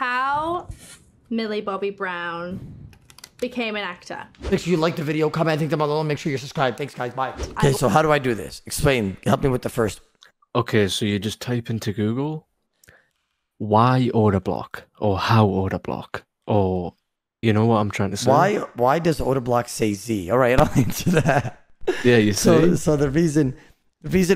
how Millie Bobby Brown became an actor. Make sure you like the video, comment, think them alone, make sure you're subscribed. Thanks guys, bye. Okay, so how do I do this? Explain, help me with the first. Okay, so you just type into Google, why order block or how order block, or you know what I'm trying to say? Why does order block say Z? All right, I'll answer that. Yeah, you see. So the reason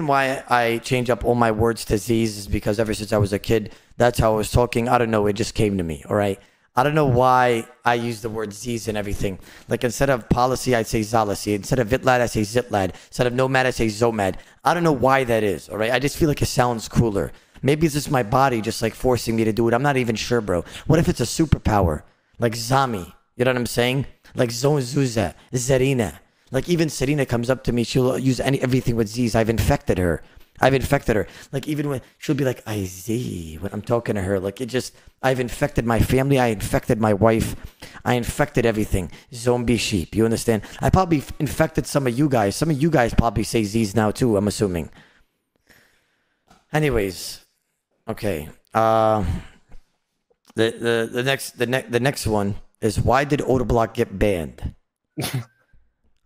why I change up all my words to Z's is because ever since I was a kid, that's how I was talking. I don't know, it just came to me, all right? I don't know why I use the word Z's and everything. Like instead of policy, I say zalacy. Instead of vitlad, I say zitlad. Instead of nomad, I say zomad. I don't know why that is, all right? I just feel like it sounds cooler. Maybe it's just my body just like forcing me to do it. I'm not even sure, bro. What if it's a superpower? Like Zami, you know what I'm saying? Like Zonzuza, Zarina. Like even Serena comes up to me, she'll use everything with Z's. I've infected her. Like even when she'll be like, I Z when I'm talking to her. Like it just, I've infected my family. I infected my wife. I infected everything. Zombie sheep. You understand? I probably infected some of you guys. Some of you guys probably say Z's now too, I'm assuming. Anyways. Okay. The next one is, why did order block get banned?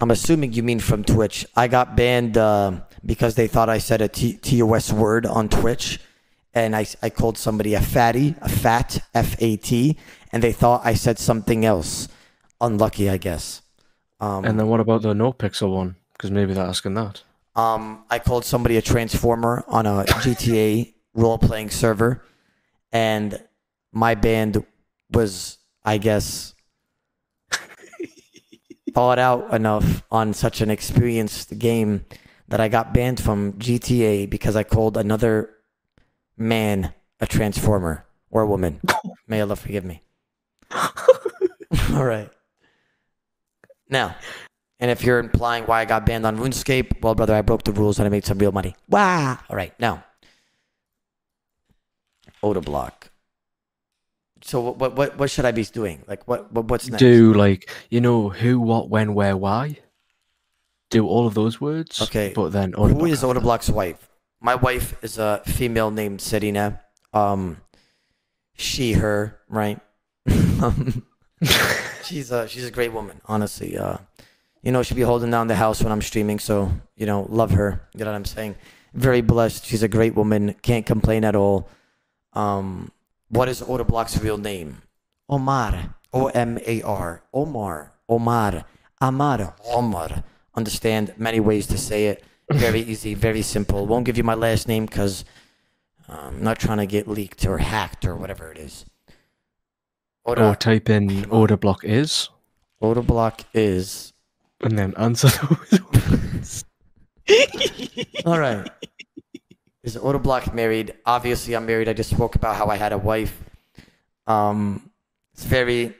I'm assuming you mean from Twitch. I got banned because they thought I said a TOS word on Twitch, and I called somebody a fatty, a fat, F-A-T, and they thought I said something else. Unlucky, I guess. And then what about the no pixel one? Because maybe they're asking that. I called somebody a transformer on a GTA role-playing server, and my band was, I guess, thought out enough on such an experienced game that I got banned from GTA because I called another man a transformer or a woman. May Allah forgive me. All right. Now, and if you're implying why I got banned on RuneScape, well, brother, I broke the rules and I made some real money. Wow. All right. Now, order block. So what should I be doing? Like what's next? Do like, you know, who, what, when, where, why? Do all of those words. Okay. But then who is Order Block's wife? My wife is a female named Serena. She, her, right? she's a great woman, honestly. You know, she'll be holding down the house when I'm streaming, so you know, love her. You know what I'm saying? Very blessed. She's a great woman. Can't complain at all. What is Order Block's real name? Omar. O-M-A-R. Omar. Omar. Amar. Omar. Understand, many ways to say it. Very easy, very simple. Won't give you my last name because I'm not trying to get leaked or hacked or whatever it is. Or type in Order Block is. Order Block is. And then answer those words. All right. Is Order Block married? Obviously, I'm married. I just spoke about how I had a wife. It's very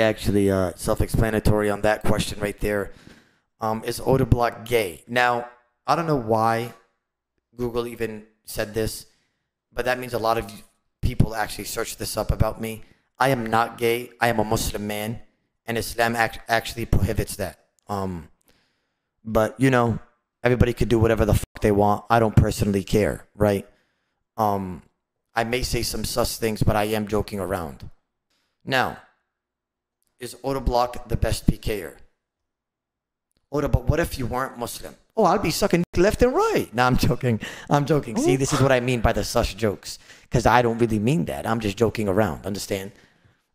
actually self-explanatory on that question right there. Is Order Block gay? Now, I don't know why Google even said this, but that means a lot of people actually search this up about me. I am not gay. I am a Muslim man, and Islam actually prohibits that. But you know, everybody could do whatever the fuck they want. I don't personally care, right? I may say some sus things, but I am joking around. Now, is Order Block the best PKer? Order, but what if you weren't Muslim? Oh, I'll be sucking left and right. No, I'm joking. I'm joking. See, this is what I mean by the sus jokes. Because I don't really mean that. I'm just joking around. Understand?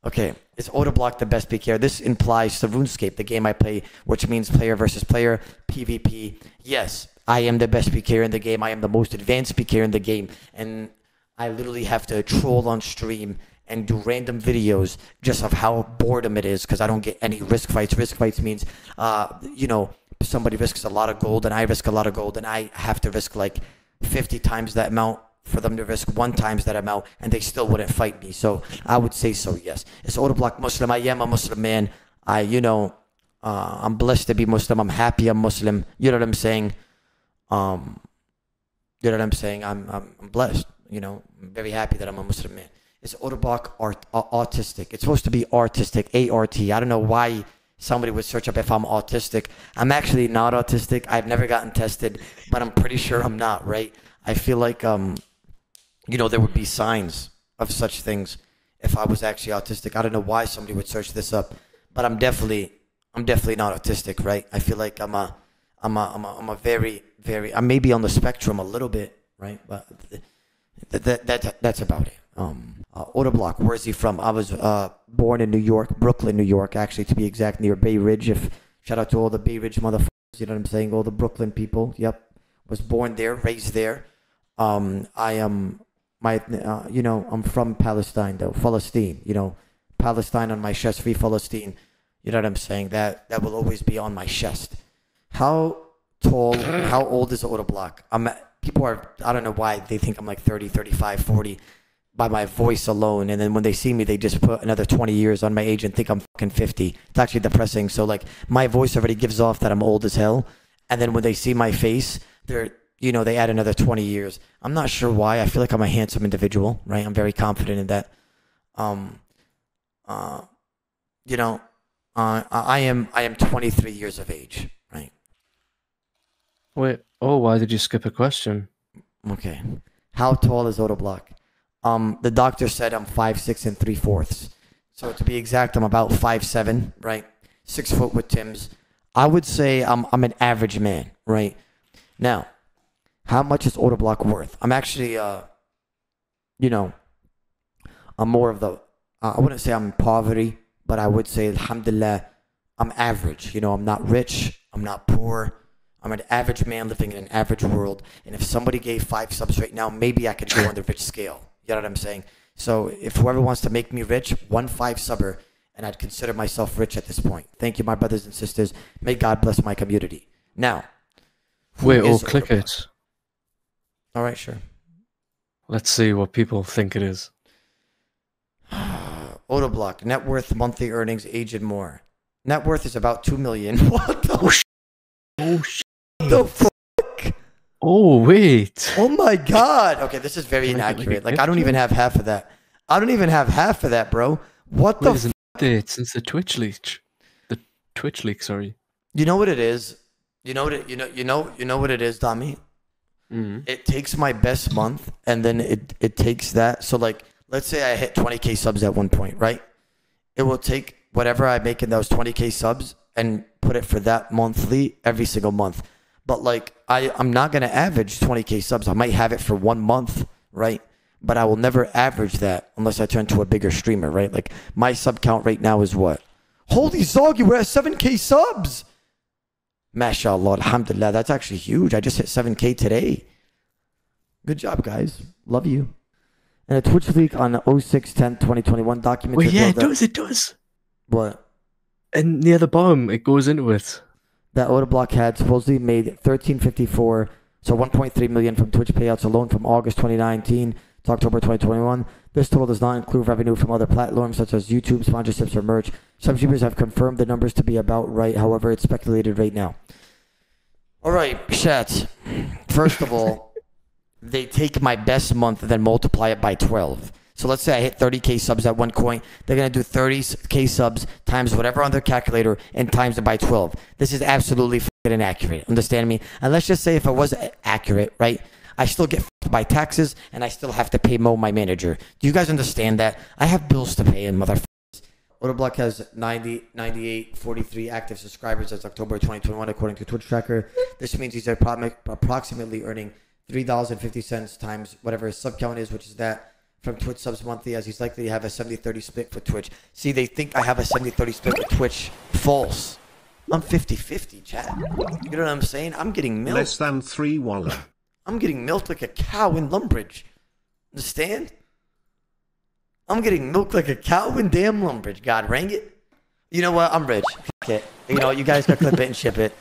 Okay, is Order Block the best PKer? This implies to RuneScape, the game I play, which means player versus player, PvP. Yes, I am the best PKer in the game. I am the most advanced PKer in the game. And I literally have to troll on stream and do random videos just of how boredom it is because I don't get any risk fights. Risk fights means, you know, somebody risks a lot of gold and I risk a lot of gold and I have to risk like 50 times that amount for them to risk 1 times that amount, and they still wouldn't fight me. So I would say so, yes. It's Order Block Muslim. I am a Muslim man. I'm blessed to be Muslim. I'm happy I'm Muslim. You know what I'm saying? You know what I'm saying? I'm blessed. You know, I'm very happy that I'm a Muslim man. It's Order Block autistic. It's supposed to be artistic, A-R-T. I don't know why somebody would search up if I'm autistic. I'm actually not autistic. I've never gotten tested, but I'm pretty sure I'm not, right? I feel like... you know, there would be signs of such things if I was actually autistic. I don't know why somebody would search this up, but I'm definitely not autistic, right? I feel like I'm a very, very, I may be on the spectrum a little bit, right? But that's about it. Autoblock, where's he from? I was born in New York, Brooklyn, New York, actually, to be exact, near Bay Ridge. If shout out to all the Bay Ridge motherfuckers, you know what I'm saying? All the Brooklyn people, yep. Was born there, raised there. I am, you know, I'm from Palestine, though. Palestine, you know, Palestine on my chest, free Palestine. You know what I'm saying? That will always be on my chest. How old is Autoblock? People are, I don't know why they think I'm like 30, 35, 40 by my voice alone. And then when they see me, they just put another 20 years on my age and think I'm fucking 50. It's actually depressing. So like my voice already gives off that I'm old as hell. And then when they see my face, they're, you know, they add another 20 years. I'm not sure why. I feel like I'm a handsome individual, right? I'm very confident in that. You know, I am 23 years of age, right? Wait, oh, why did you skip a question? Okay. How tall is Autoblock? The doctor said I'm 5'6" and 3/4". So to be exact, I'm about 5'7", right? 6 foot with Tim's. I would say I'm an average man, right? Now, how much is Autoblock worth? I'm actually, you know, I'm more of the, I wouldn't say I'm in poverty, but I would say, alhamdulillah, I'm average. You know, I'm not rich. I'm not poor. I'm an average man living in an average world. And if somebody gave 5 subs right now, maybe I could go on the rich scale. You know what I'm saying? So if whoever wants to make me rich, 1 5-subber, and I'd consider myself rich at this point. Thank you, my brothers and sisters. May God bless my community. Now, wait, oh, click it. All right, sure. Let's see what people think it is. Autoblock, net worth, monthly earnings, age and more. Net worth is about 2 million. What the what the fuck? Oh, wait. Oh my God. Okay, this is very inaccurate. Like, I don't even have half of that. I don't even have half of that, bro. What the fuck? Since the Twitch leak, sorry. You know what it is. You know what it is, Dami. Mm-hmm. It takes my best month, and then it takes that. So like, let's say I hit 20K subs at one point, right? It will take whatever I make in those 20K subs and put it for that monthly every single month. But like, I'm not gonna average 20K subs. I might have it for 1 month, right? But I will never average that unless I turn to a bigger streamer, right? Like my sub count right now is what? Holy Zoggy, we're at 7K subs. MashaAllah, alhamdulillah. That's actually huge. I just hit 7K today. Good job, guys. Love you. And a Twitch leak on 06/10/2021 document. Well, yeah, it does. What? And near the bottom, it goes into it. That Autoblock had supposedly made 1354, so 1.3 million from Twitch payouts alone from August 2019 to October 2021. This total does not include revenue from other platforms such as YouTube, sponsorships, or merch. Some YouTubers have confirmed the numbers to be about right. However, it's speculated right now. All right, chat. First of all, they take my best month and then multiply it by 12. So let's say I hit 30K subs at one point. They're going to do 30K subs times whatever on their calculator and times it by 12. This is absolutely fucking inaccurate. Understand me? And let's just say if it was accurate, right? I still get fucked by taxes, and I still have to pay Mo, my manager. Do you guys understand that? I have bills to pay, and motherfuckers. Autoblock has 98, 43 active subscribers as October 2021, according to Twitch Tracker. This means he's approximately earning $3.50 times whatever his sub count is, which is that from Twitch subs monthly, as he's likely to have a 70-30 split for Twitch. See, they think I have a 70-30 split with Twitch. False. I'm 50-50, chat. You know what I'm saying? I'm getting milk. Less than 3 Walla. I'm getting milked like a cow in Lumbridge. Understand? I'm getting milked like a cow in damn Lumbridge. God rang it. You know what? I'm rich. Fuck it. You know, you guys can clip it and ship it.